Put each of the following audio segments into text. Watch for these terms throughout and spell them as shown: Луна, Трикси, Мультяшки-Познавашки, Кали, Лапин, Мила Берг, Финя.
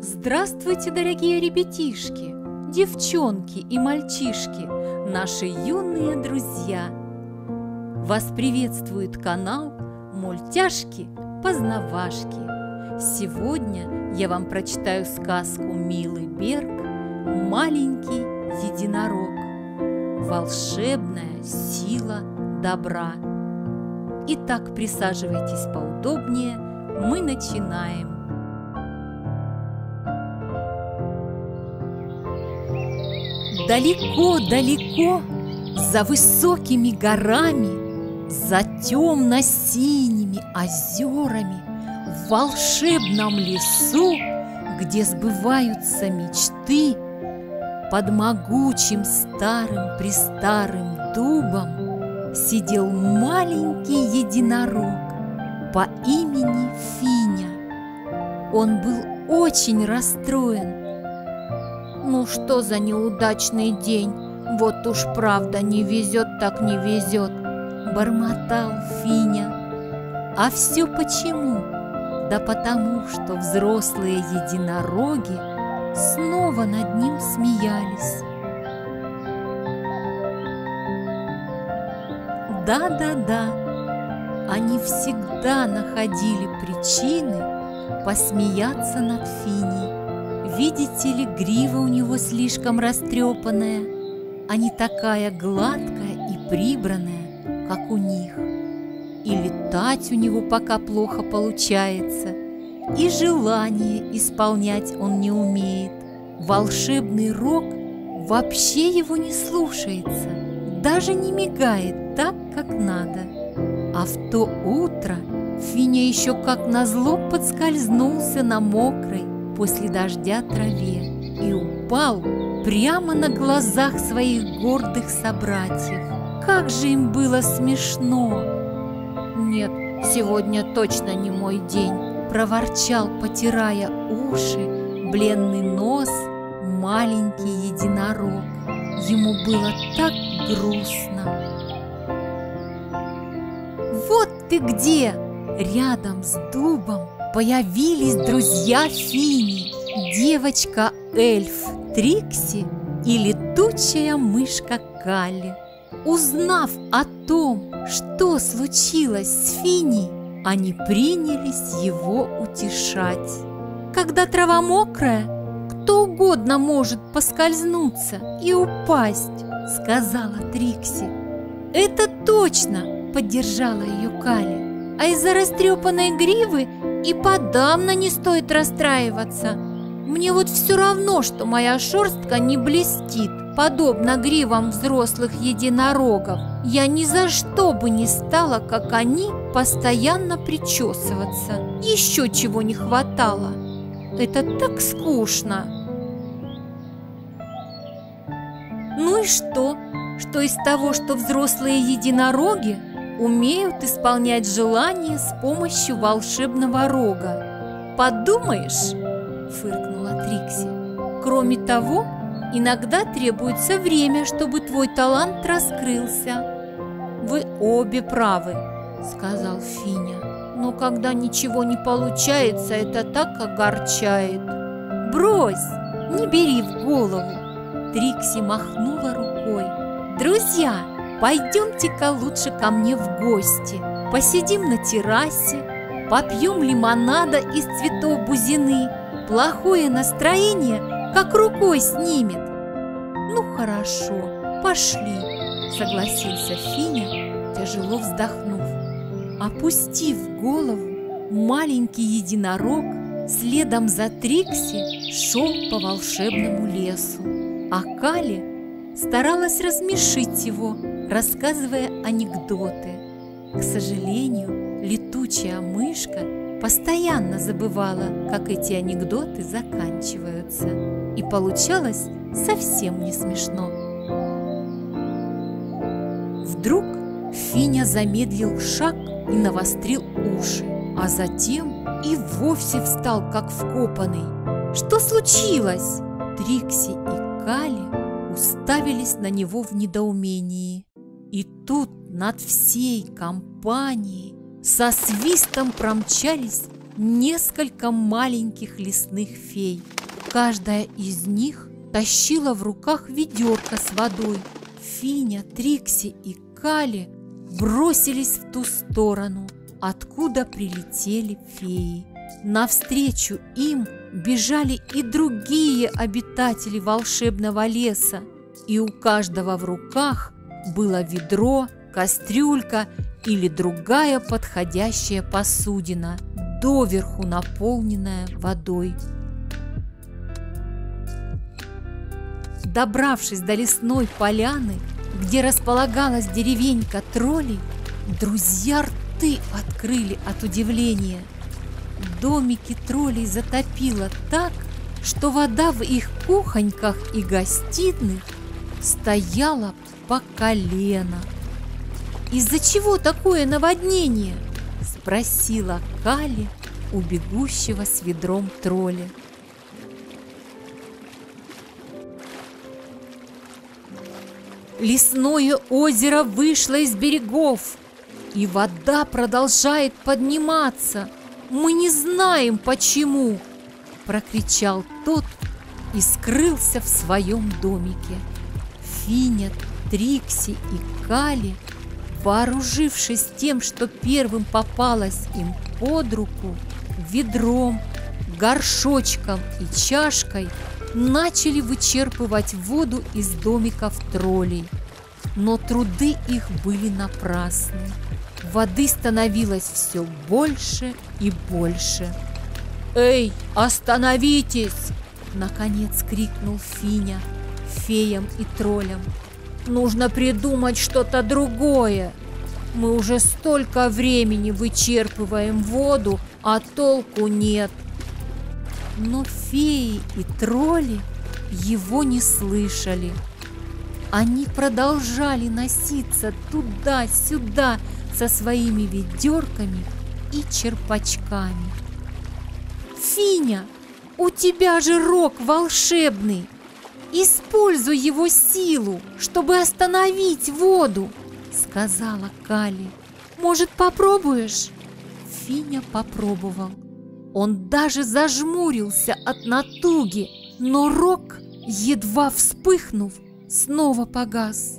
Здравствуйте, дорогие ребятишки, девчонки и мальчишки, наши юные друзья! Вас приветствует канал Мультяшки-Познавашки. Сегодня я вам прочитаю сказку Милы Берг «Маленький единорог. Волшебная сила добра». Итак, присаживайтесь поудобнее, мы начинаем. Далеко-далеко, за высокими горами, за темно-синими озерами, в волшебном лесу, где сбываются мечты, под могучим старым-престарым дубом сидел маленький единорог по имени Финя. Он был очень расстроен. Ну что за неудачный день, вот уж правда не везет так не везет, бормотал Финя. А все почему? Да потому, что взрослые единороги снова над ним смеялись. Да, они всегда находили причины посмеяться над Финей. Видите ли, грива у него слишком растрепанная, а не такая гладкая и прибранная, как у них. И летать у него пока плохо получается, и желание исполнять он не умеет. Волшебный рог вообще его не слушается, даже не мигает так, как надо. А в то утро Финя еще как назло подскользнулся на мокрой после дождя траве и упал прямо на глазах своих гордых собратьев. Как же им было смешно! «Нет, сегодня точно не мой день», – проворчал, потирая уши, бленный нос, маленький единорог. Ему было так грустно. «Вот ты где!» Рядом с дубом появились друзья Фини, девочка-эльф Трикси и летучая мышка Кали. Узнав о том, что случилось с Фини, они принялись его утешать. Когда трава мокрая, кто угодно может поскользнуться и упасть, сказала Трикси. Это точно, поддержала ее Кали. А из-за растрепанной гривы и подавно не стоит расстраиваться. Мне вот все равно, что моя шерстка не блестит, подобно гривам взрослых единорогов. Я ни за что бы не стала, как они, постоянно причесываться. Еще чего не хватало. Это так скучно. Ну и что? Что из того, что взрослые единороги умеют исполнять желания с помощью волшебного рога? Подумаешь, фыркнула Трикси. Кроме того, иногда требуется время, чтобы твой талант раскрылся. Вы обе правы, сказал Финя. Но когда ничего не получается, это так огорчает. Брось, не бери в голову. Трикси махнула рукой. Друзья, пойдемте-ка лучше ко мне в гости. Посидим на террасе, попьем лимонада из цветов бузины. Плохое настроение как рукой снимет. Ну хорошо, пошли, согласился Финя, тяжело вздохнув. Опустив голову, маленький единорог следом за Трикси шел по волшебному лесу. А Кали старалась рассмешить его, рассказывая анекдоты. К сожалению, летучая мышка постоянно забывала, как эти анекдоты заканчиваются, и получалось совсем не смешно. Вдруг Финя замедлил шаг и навострил уши, а затем и вовсе встал как вкопанный. Что случилось? Трикси и Кали уставились на него в недоумении. И тут над всей компанией со свистом промчались несколько маленьких лесных фей. Каждая из них тащила в руках ведерко с водой. Финя, Трикси и Кали бросились в ту сторону, откуда прилетели феи. Навстречу им бежали и другие обитатели волшебного леса, и у каждого в руках было ведро, кастрюлька или другая подходящая посудина, доверху наполненная водой. Добравшись до лесной поляны, где располагалась деревенька троллей, друзья рты открыли от удивления. Домики троллей затопило так, что вода в их кухоньках и гостиных стояла по колено. «Из-за чего такое наводнение?» – спросила Кали у бегущего с ведром тролля. «Лесное озеро вышло из берегов, и вода продолжает подниматься. Мы не знаем, почему!» – прокричал тот и скрылся в своем домике. Финя, Трикси и Кали, вооружившись тем, что первым попалось им под руку, ведром, горшочком и чашкой, начали вычерпывать воду из домиков троллей. Но труды их были напрасны. Воды становилось все больше и больше. «Эй, остановитесь!» – наконец крикнул Финя феям и троллям. «Нужно придумать что-то другое. Мы уже столько времени вычерпываем воду, а толку нет». Но феи и тролли его не слышали. Они продолжали носиться туда-сюда со своими ведерками и черпачками. «Финя, у тебя же рог волшебный! Используй его силу, чтобы остановить воду!» – сказала Кали. «Может, попробуешь?» Финя попробовал. Он даже зажмурился от натуги, но рог, едва вспыхнув, снова погас.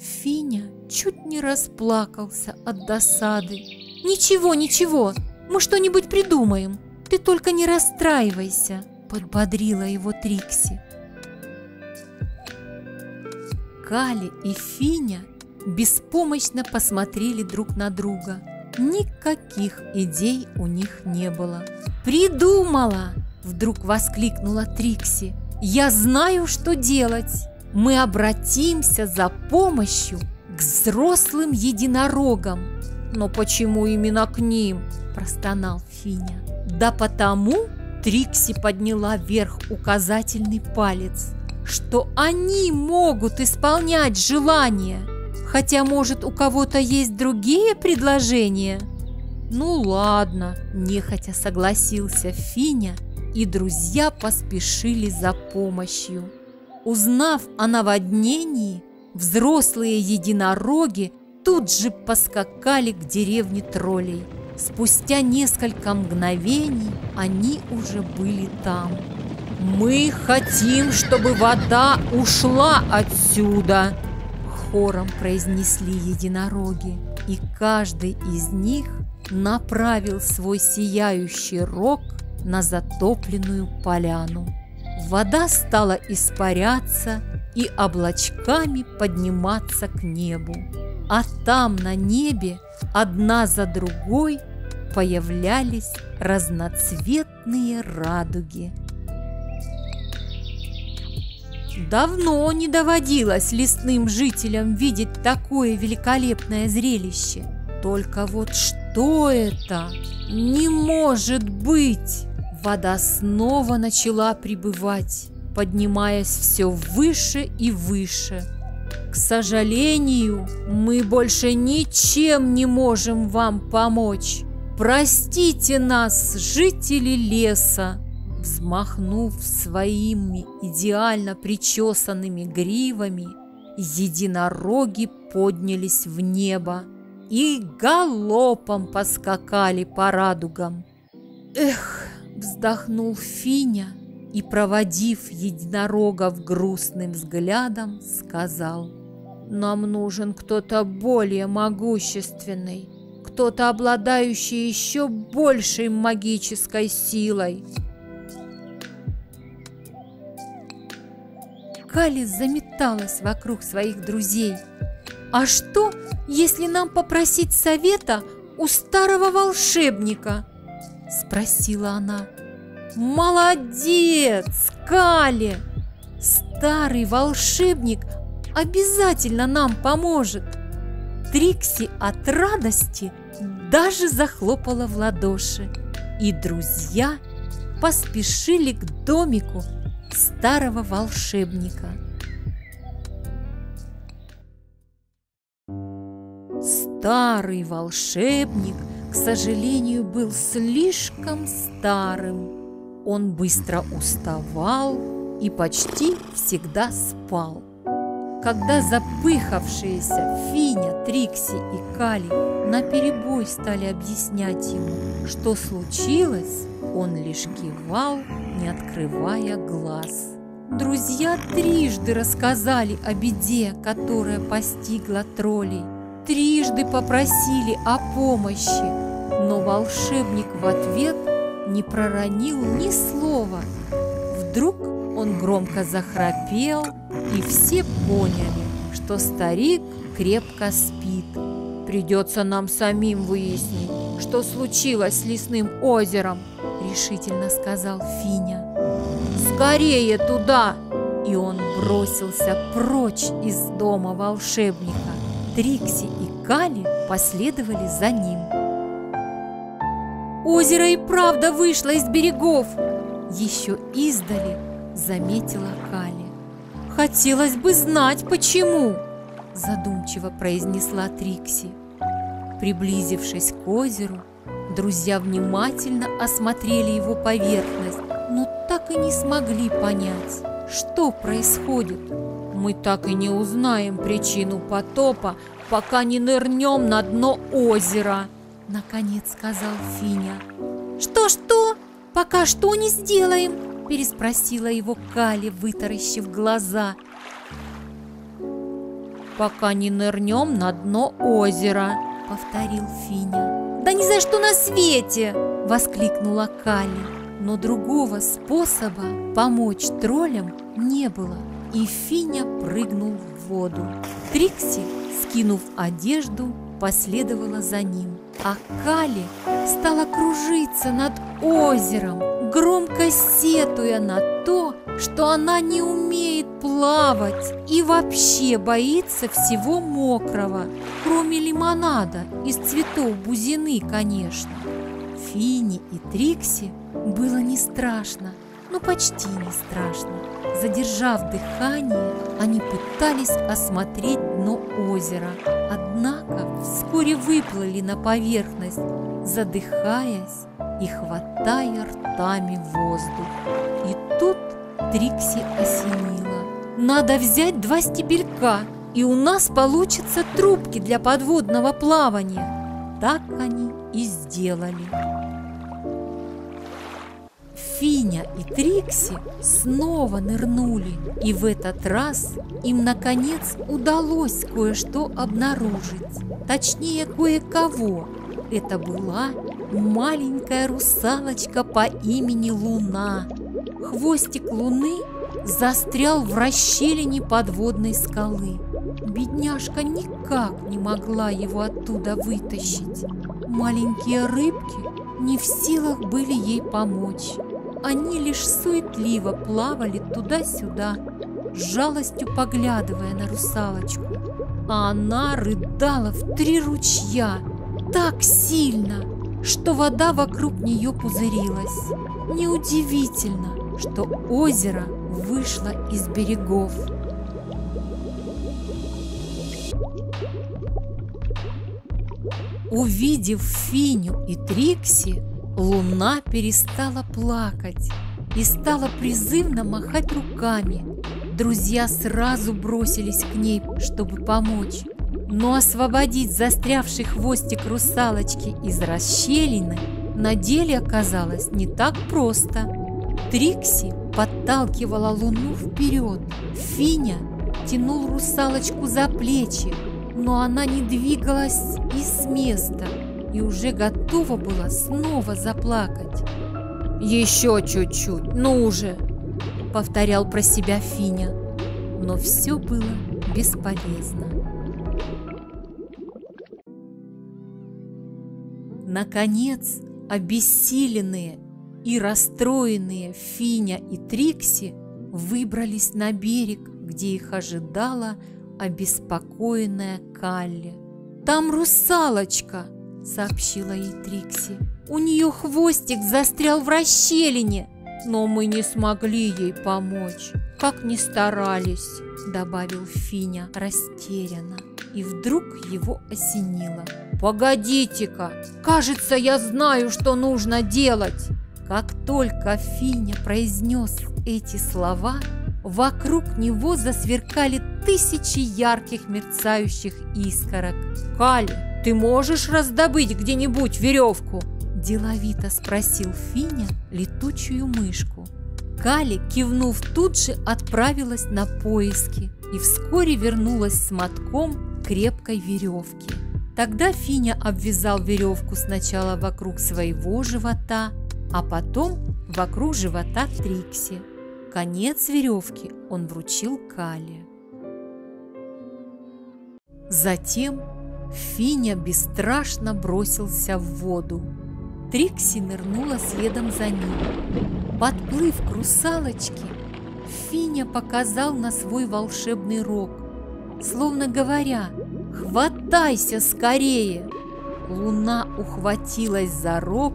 Финя чуть не расплакался от досады. «Ничего, ничего, мы что-нибудь придумаем. Ты только не расстраивайся», – подбодрила его Трикси. Кали и Финя беспомощно посмотрели друг на друга. Никаких идей у них не было. «Придумала!» – вдруг воскликнула Трикси. «Я знаю, что делать. Мы обратимся за помощью к взрослым единорогам». «Но почему именно к ним?» – простонал Финя. «Да потому», – Трикси подняла вверх указательный палец, «что они могут исполнять желания. Хотя, может, у кого-то есть другие предложения?» «Ну ладно», – нехотя согласился Финя, и друзья поспешили за помощью. Узнав о наводнении, взрослые единороги тут же поскакали к деревне троллей. Спустя несколько мгновений они уже были там. «Мы хотим, чтобы вода ушла отсюда!» хором произнесли единороги, и каждый из них направил свой сияющий рог на затопленную поляну. Вода стала испаряться и облачками подниматься к небу, а там на небе одна за другой появлялись разноцветные радуги. Давно не доводилось лесным жителям видеть такое великолепное зрелище. Только вот что это? Не может быть! Вода снова начала прибывать, поднимаясь все выше и выше. «К сожалению, мы больше ничем не можем вам помочь. Простите нас, жители леса!» Взмахнув своими идеально причесанными гривами, единороги поднялись в небо и галопом поскакали по радугам. «Эх!» – вздохнул Финя и, проводив единорогов грустным взглядом, сказал: «Нам нужен кто-то более могущественный, кто-то, обладающий еще большей магической силой». Кали заметалась вокруг своих друзей. «А что, если нам попросить совета у старого волшебника?» – спросила она. «Молодец, Кали! Старый волшебник обязательно нам поможет!» Трикси от радости даже захлопала в ладоши, и друзья поспешили к домику старого волшебника. Старый волшебник, к сожалению, был слишком старым. Он быстро уставал и почти всегда спал. Когда запыхавшиеся Финя, Трикси и Кали наперебой стали объяснять ему, что случилось, он лишь кивал, не открывая глаз. Друзья трижды рассказали о беде, которая постигла троллей, трижды попросили о помощи, но волшебник в ответ не проронил ни слова. Вдруг он громко захрапел, и все поняли, что старик крепко спит. «Придется нам самим выяснить, что случилось с лесным озером», – решительно сказал Финя. «Скорее туда!» И он бросился прочь из дома волшебника. Трикси и Кали последовали за ним. «Озеро и правда вышло из берегов!» еще издали заметила Кали. «Хотелось бы знать, почему!» задумчиво произнесла Трикси. Приблизившись к озеру, друзья внимательно осмотрели его поверхность, но так и не смогли понять, что происходит. «Мы так и не узнаем причину потопа, пока не нырнем на дно озера», – наконец сказал Финя. «Что-что? Пока что не сделаем?» – переспросила его Кали, вытаращив глаза. «Пока не нырнем на дно озера», – повторил Финя. «Да ни за что на свете!» – воскликнула Кали. Но другого способа помочь троллям не было, и Финя прыгнул в воду. Трикси, скинув одежду, последовала за ним, а Кали стала кружиться над озером, громко сетуя на то, что она не умеет плавать и вообще боится всего мокрого, кроме лимонада из цветов бузины, конечно. Фине и Трикси было не страшно, но почти не страшно. Задержав дыхание, они пытались осмотреть дно озера, однако вскоре выплыли на поверхность, задыхаясь и хватая ртами воздух. И тут Трикси осенила: «Надо взять 2 стебелька, и у нас получатся трубки для подводного плавания». Так они и сделали. Финя и Трикси снова нырнули, и в этот раз им наконец удалось кое-что обнаружить, точнее кое-кого. Это была маленькая русалочка по имени Луна. Хвостик Луны застрял в расщелине подводной скалы. Бедняжка никак не могла его оттуда вытащить. Маленькие рыбки не в силах были ей помочь. Они лишь суетливо плавали туда-сюда, с жалостью поглядывая на русалочку. А она рыдала в 3 ручья так сильно, что вода вокруг нее пузырилась. Неудивительно, что озеро вышло из берегов. Увидев Финю и Трикси, Луна перестала плакать и стала призывно махать руками. Друзья сразу бросились к ней, чтобы помочь. Но освободить застрявший хвостик русалочки из расщелины на деле оказалось не так просто. Трикси подталкивала Луну вперед, Финя тянул русалочку за плечи, но она не двигалась и с места, и уже готова была снова заплакать. «Еще чуть-чуть, ну уже!» – повторял про себя Финя, но все было бесполезно. Наконец, обессиленные и расстроенные Финя и Трикси выбрались на берег, где их ожидала обеспокоенная Калли. «Там русалочка!» – сообщила ей Трикси. «У нее хвостик застрял в расщелине, но мы не смогли ей помочь, как ни старались», – добавил Финя растерянно. И вдруг его осенило. «Погодите-ка, кажется, я знаю, что нужно делать!» Как только Финя произнес эти слова, вокруг него засверкали тысячи ярких мерцающих искорок. «Кали, ты можешь раздобыть где-нибудь веревку?» – деловито спросил Финя летучую мышку. Кали, кивнув, тут же отправилась на поиски и вскоре вернулась с мотком крепкой веревки. Тогда Финя обвязал веревку сначала вокруг своего живота, а потом вокруг живота Трикси. Конец веревки он вручил Кали. Затем Финя бесстрашно бросился в воду. Трикси нырнула следом за ним. Подплыв к русалочке, Финя показал на свой волшебный рог, словно говоря: «Хватайся скорее!» Луна ухватилась за рог,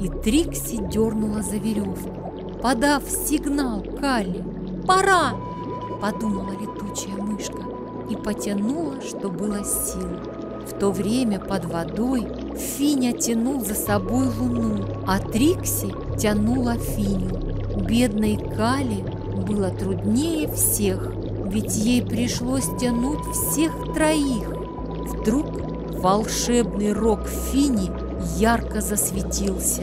и Трикси дернула за веревку, подав сигнал Кали. «Пора!» – подумала летучая мышка и потянула, что было сил. В то время под водой Финя тянул за собой Луну, а Трикси тянула Финю. Бедной Кали было труднее всех, ведь ей пришлось тянуть всех троих. Вдруг волшебный рог Фини ярко засветился.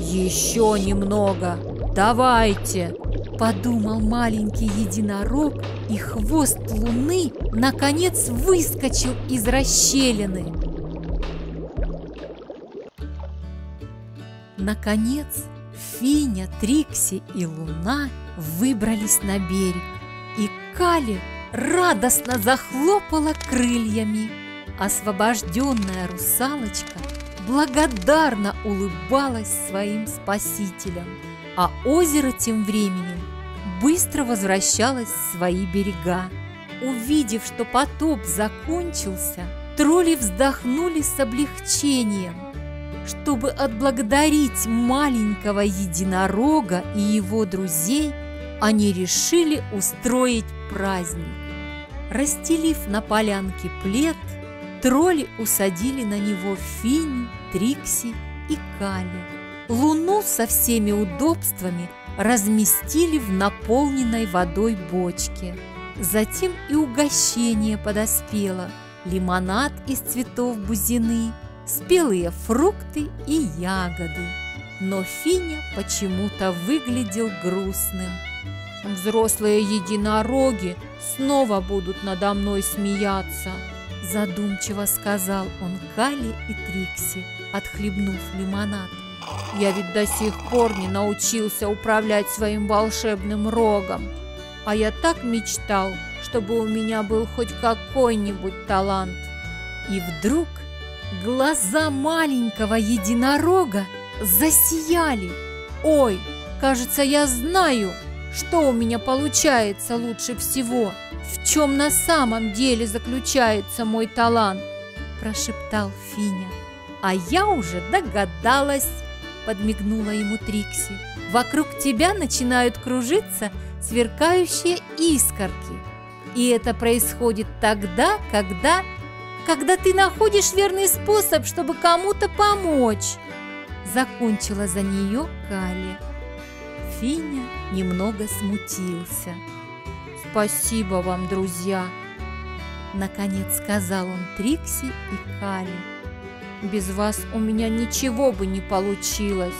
«Еще немного, давайте!» – подумал маленький единорог, и хвост Луны наконец выскочил из расщелины. Наконец Финя, Трикси и Луна выбрались на берег, и Кали радостно захлопала крыльями. Освобожденная русалочка благодарно улыбалась своим спасителям, а озеро тем временем быстро возвращалось в свои берега. Увидев, что потоп закончился, тролли вздохнули с облегчением. Чтобы отблагодарить маленького единорога и его друзей, они решили устроить праздник. Расстелив на полянке плед, тролли усадили на него Финю, Трикси и Кали. Луну со всеми удобствами разместили в наполненной водой бочке. Затем и угощение подоспело: лимонад из цветов бузины, спелые фрукты и ягоды. Но Финя почему-то выглядел грустным. «Взрослые единороги снова будут надо мной смеяться», — задумчиво сказал он Кали и Трикси, отхлебнув лимонад. «Я ведь до сих пор не научился управлять своим волшебным рогом, а я так мечтал, чтобы у меня был хоть какой-нибудь талант». И вдруг глаза маленького единорога засияли. «Ой, кажется, я знаю, что у меня получается лучше всего, в чем на самом деле заключается мой талант», — прошептал Финя. «А я уже догадалась», — подмигнула ему Трикси. «Вокруг тебя начинают кружиться сверкающие искорки. И это происходит тогда, когда ты находишь верный способ, чтобы кому-то помочь», — закончила за нее Кали. Финя немного смутился. «Спасибо вам, друзья», — наконец сказал он Трикси и Кали. Без вас у меня ничего бы не получилось.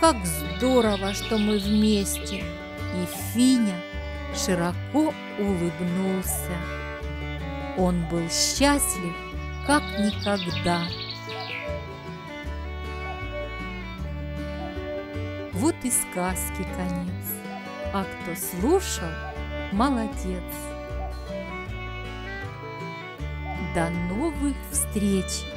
Как здорово, что мы вместе. И Финя широко улыбнулся. Он был счастлив, как никогда. Вот и сказки конец. А кто слушал, молодец. До новых встреч!